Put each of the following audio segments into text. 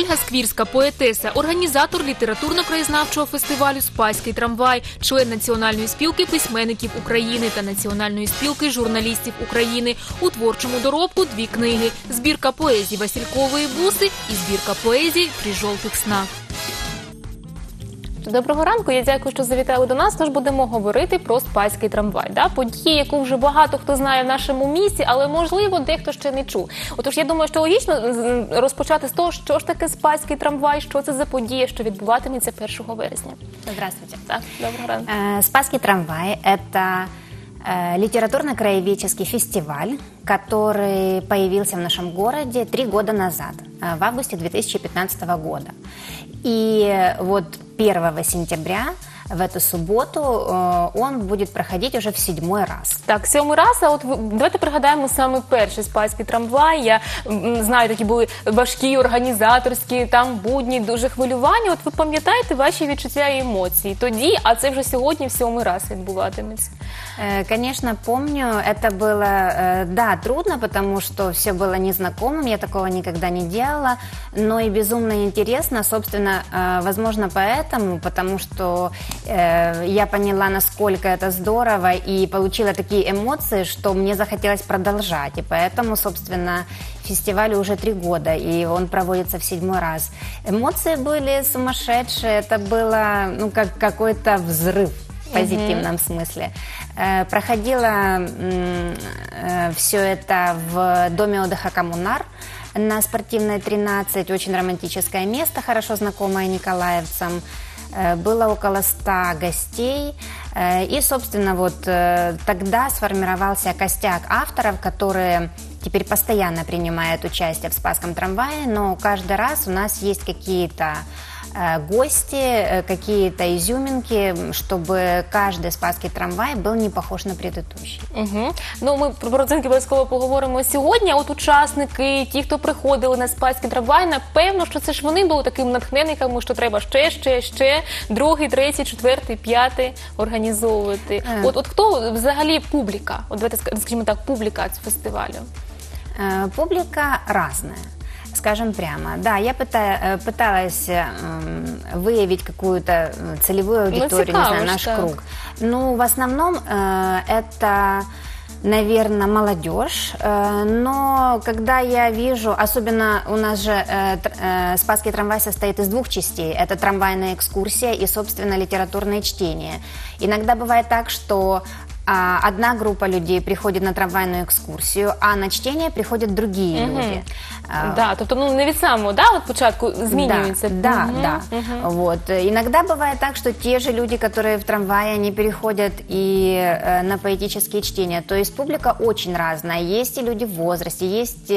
Ольга Сквірська, поетеса, організатор літературно-краєзнавчого фестивалю «Спаський трамвай», член Національної спілки письменників України та Національної спілки журналістів України. У творчому доробку дві книги – збірка поезій «Василькові буси» і збірка поезій «При жовтих снах». Доброго ранку, я дякую, що завітали до нас, тож будемо говорити про Спаський трамвай. Події, яку вже багато хто знає в нашому місті, але, можливо, дехто ще не чув. Отож, я думаю, що логічно розпочати з того, що ж таке Спаський трамвай, що це за подія, що відбуватиметься 1 вересня. Здравствуйте. Так, доброго ранку. Спаський трамвай – це литературно-краеведческий фестиваль, который появился в нашем городе 3 года назад, в августе 2015 года. И вот 1 сентября, в эту субботу, он будет проходить уже в 7-й раз. Так, 7-й раз, а от давайте пригадаємо саме перший Спаський трамвай. Я знаю, такі були важкі, організаторські, там будні, дуже хвилювання. От ви пам'ятаєте ваші відчуття і емоції тоді, а це вже сьогодні в 7-й раз відбуватиметься? Конечно, помню, это было, да, трудно, потому что все было незнакомым, я такого никогда не делала, но и безумно интересно, собственно, возможно, поэтому, потому что я поняла, насколько это здорово, и получила такие эмоции, что мне захотелось продолжать, и поэтому, собственно, фестивалю уже 3 года, и он проводится в 7-й раз. Эмоции были сумасшедшие, это было, ну, как какой-то взрыв. В позитивном смысле. Проходило все это в доме отдыха «Коммунар» на Спортивной 13. Очень романтическое место, хорошо знакомое николаевцам. Было около 100 гостей. И, собственно, вот тогда сформировался костяк авторов, которые теперь постоянно принимают участие в «Спасском трамвае», но каждый раз у нас есть какие-то гости, какие-то изюминки, чтобы каждый Спаський трамвай был не похож на предыдущий. Ну, ми про це обов'язково поговоримо сьогодні. А от учасники, ті, хто приходили на Спаський трамвай, напевно, що це ж вони були такими натхненниками, що треба ще, 2, 3, 4, 5 організовувати. От хто взагалі публіка? От давайте, скажімо так, публіка фестивалю. Публіка різна. Скажем прямо, да, я пыталась выявить какую-то целевую аудиторию, не знаю, наш круг. Ну, в основном это, наверное, молодежь, но когда я вижу, особенно у нас же Спасский трамвай состоит из 2 частей, это трамвайная экскурсия и, собственно, литературное чтение. Иногда бывает так, что одна группа людей приходит на трамвайную экскурсию, а на чтение приходят другие люди. Да, тобто, ну, не від самого, да, от початку змінюється. Да, да, да. Вот. Иногда бывает так, что те же люди, которые в трамвае, они переходят и на поэтические чтения. То есть публика очень разная. Есть и люди в возрасте, есть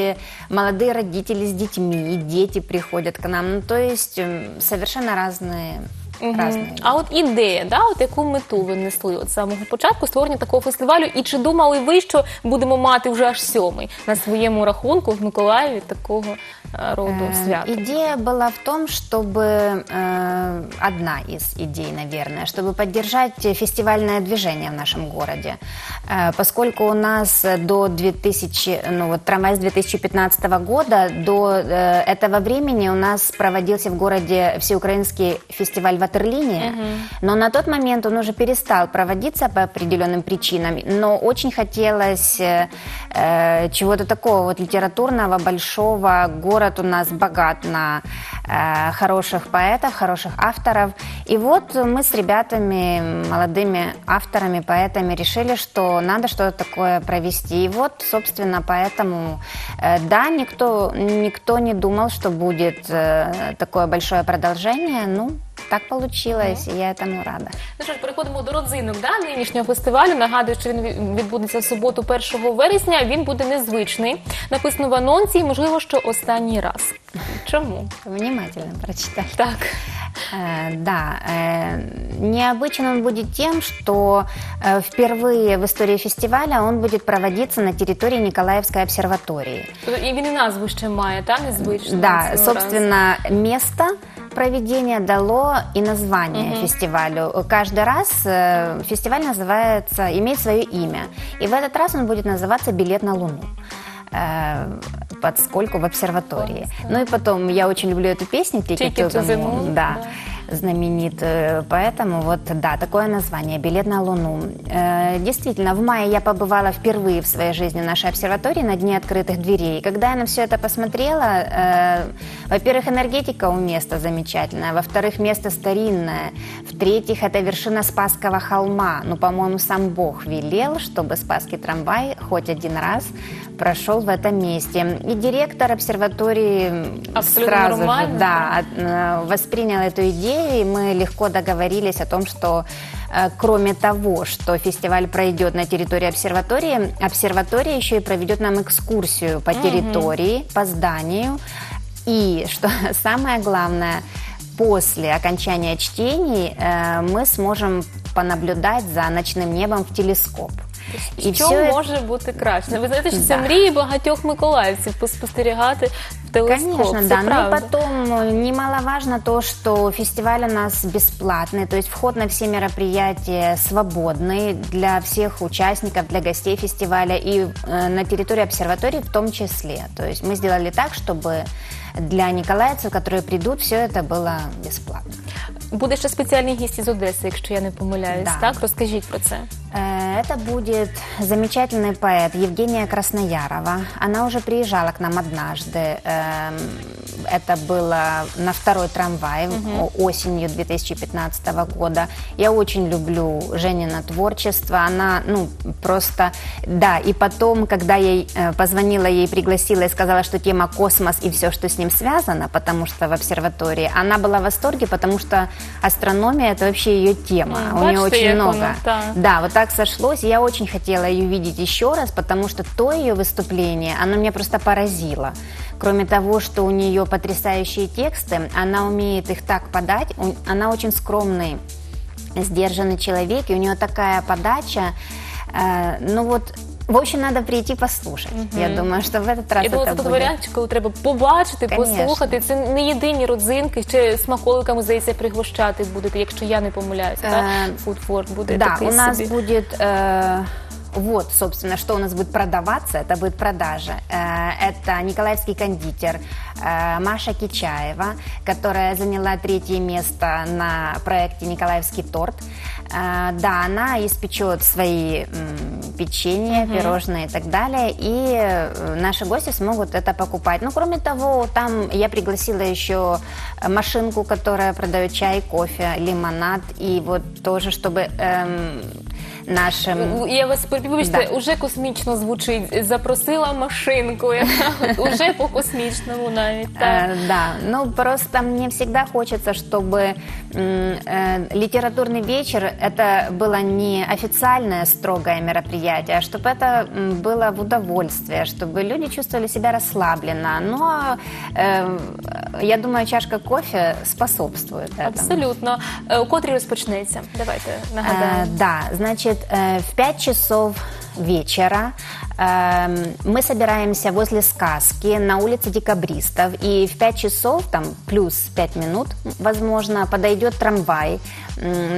молодые родители с детьми, и дети приходят к нам. Ну, то есть совершенно разные. А от ідея, от яку мету ви несли з самого початку створення такого фестивалю, і чи думали ви, що будемо мати вже аж 7-й на своєму рахунку в Миколаєві такого роду свята? Ідея була в тому, щоб, одна із ідей, мабуть, щоб підтримати фестивальне движення в нашому місті, поскольку у нас до 2000, ну вот трамвай з 2015 року, до этого времени у нас проводився в місті всеукраїнський фестиваль «Ватерлиния», но на тот момент он уже перестал проводиться по определенным причинам, но очень хотелось чего-то такого вот литературного, большого. Город у нас богат на хороших поэтов, хороших авторов. И вот мы с ребятами, молодыми авторами, поэтами решили, что надо что-то такое провести. И вот, собственно, поэтому, да, никто не думал, что будет такое большое продолжение, ну, так получилось, і я цьому рада. Ну що ж, переходимо до родзинок нинішнього фестивалю. Нагадую, що він відбудеться в суботу 1 вересня. Він буде незвичний. Написано в анонсі, і, можливо, що останній раз. Чому? Внимательно прочитали. Так. Да, необычен он будет тем, что впервые в истории фестиваля он будет проводиться на территории Николаевской обсерватории. И он и назву еще имеет, да, незвычно? Да, собственно, место проведения дало и название фестивалю. Каждый раз фестиваль называется, имеет свое имя, и в этот раз он будет называться «Билет на Луну». поскольку в обсерватории. Ну и потом, я очень люблю эту песню «Ticket to the Moon», да, знаменитую, поэтому вот, да, такое название «Билет на Луну». Действительно, в мае я побывала впервые в своей жизни в нашей обсерватории на Дне открытых дверей. Когда я на все это посмотрела, во-первых, энергетика у места замечательная, во-вторых, место старинное, в-третьих, это вершина Спасского холма. Ну, по-моему, сам Бог велел, чтобы Спасский трамвай хоть один раз прошел в этом месте. И директор обсерватории сразу же, да, воспринял эту идею, и мы легко договорились о том, что кроме того, что фестиваль пройдет на территории обсерватории, обсерватория еще и проведет нам экскурсию по территории, по зданию. И, что самое главное, после окончания чтений мы сможем понаблюдать за ночным небом в телескоп. Що може бути краще? Ви знаєте, що це мрії багатьох миколаївців поспостерігати в телескоп. Конечно, да. Ну и потом немаловажно то, что фестиваль у нас бесплатный, то есть вход на все мероприятия свободный для всех участников, для гостей фестиваля и на территории обсерватории в том числе. То есть мы сделали так, чтобы для николаевцев, которые придут, все это было бесплатно. Буде ще спеціальний гість із Одеси, якщо я не помиляюсь, так? Розкажіть про це. Это будет замечательный поэт Евгения Красноярова. Она уже приезжала к нам однажды. Это было на второй трамвай осенью 2015 года. Я очень люблю Женино творчество. Она, ну, просто... Да, и потом, когда я позвонила ей, пригласила и сказала, что тема космос и все, что с ним связано, потому что в обсерватории, она была в восторге, потому что астрономия – это вообще ее тема. У нее очень много. Да, вот так сошлось. Я очень хотела ее видеть еще раз, потому что то ее выступление, оно меня просто поразило. Кроме того, что у нее потрясающие тексты, она умеет их так подать. Она очень скромный, сдержанный человек, и у нее такая подача, ну вот... В общем, надо прийти послушать. Я думаю, що в этот раз це буде. І тут варіант, коли треба побачити, послухати. Це не єдині родзинки, ще смаколиками, здається, пригощати будете, якщо я не помиляюсь. Фудфорт буде такий собі. Да, у нас буде... Вот, собственно, что у нас будет продаваться, это будет продажа. Это николаевский кондитер Маша Кичаева, которая заняла 3-е место на проекте «Николаевский торт». Да, она испечет свои печенья, пирожные и так далее, и наши гости смогут это покупать. Ну, кроме того, там я пригласила еще машинку, которая продает чай, кофе, лимонад, и вот тоже, чтобы... нашим... Я вас, вибачте, уже космічно звучить. Запросила машинку. Уже по-космічному навіть. Да, ну просто мне всегда хочется, чтобы литературный вечер это было не официальное строгое мероприятие, а чтобы это было в удовольствие, чтобы люди чувствовали себя расслабленно. Но я думаю, чашка кофе способствует этому. Абсолютно. У котрій розпочнеться? Давайте нагадаємо. Да, значит, в 5 часов вечера мы собираемся возле сказки на улице Декабристов, и в 5 часов, там плюс 5 минут, возможно, подойдет трамвай,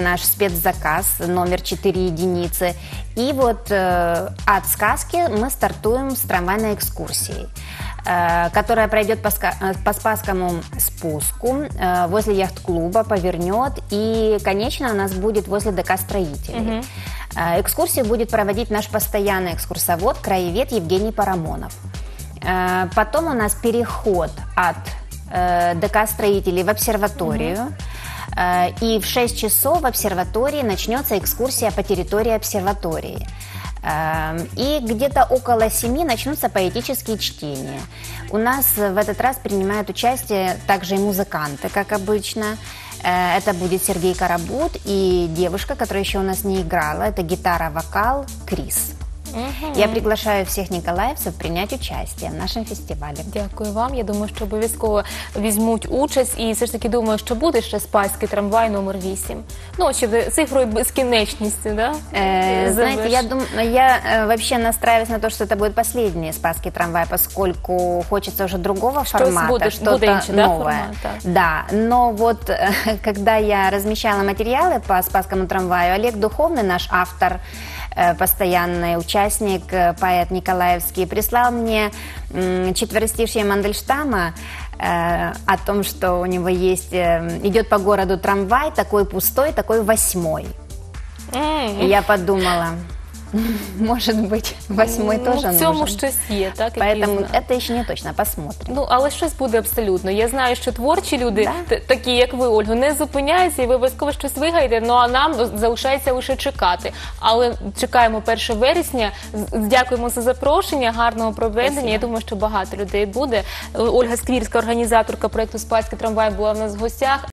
наш спецзаказ, номер 4 единицы, и вот от сказки мы стартуем с трамвайной экскурсии, которая пройдет по Спасскому спуску, возле яхт-клуба, повернет, и, конечно, у нас будет возле ДК «Строителей». Экскурсию будет проводить наш постоянный экскурсовод, краевед Евгений Парамонов. Потом у нас переход от ДК «Строителей» в обсерваторию. И в 6 часов в обсерватории начнется экскурсия по территории обсерватории. И где-то около 7 начнутся поэтические чтения. У нас в этот раз принимают участие также и музыканты, как обычно. Это будет Сергей Карабут и девушка, которая еще у нас не играла. Это гитара-вокал Крис. Я приглашаю всіх ніколаївців прийняти участь в нашому фестивалі. Дякую вам. Я думаю, що обов'язково візьмуть участь. І все ж таки думаю, що буде ще Спаський трамвай номер 8. Ну, ще цифрою безкінечності, да? Знаєте, я взагалі настраюсь на те, що це буде останній Спаський трамвай, поскольку хочеться вже другого формату, щось нове. Да, но вот, когда я размещала материалы по Спасскому трамваю, Олег Духовный, наш автор, постоянный участник, поэт Николаевский, прислал мне четверостишье Мандельштама о том, что у него есть, идет по городу трамвай, такой пустой, такой восьмой. И я подумала, может быть, восьмой тоже нужен. В цьому щось є, так? Поэтому это еще не точно, посмотрим. Ну, але щось буде абсолютно. Я знаю, що творчі люди, такі як ви, Ольгу, не зупиняються, і ви обов'язково щось вигаєте, ну а нам залишається лише чекати. Але чекаємо 1 вересня, дякуємо за запрошення, гарного проведення, я думаю, що багато людей буде. Ольга Сквірська, організаторка проєкту «Спаський трамвай», була в нас в гостях.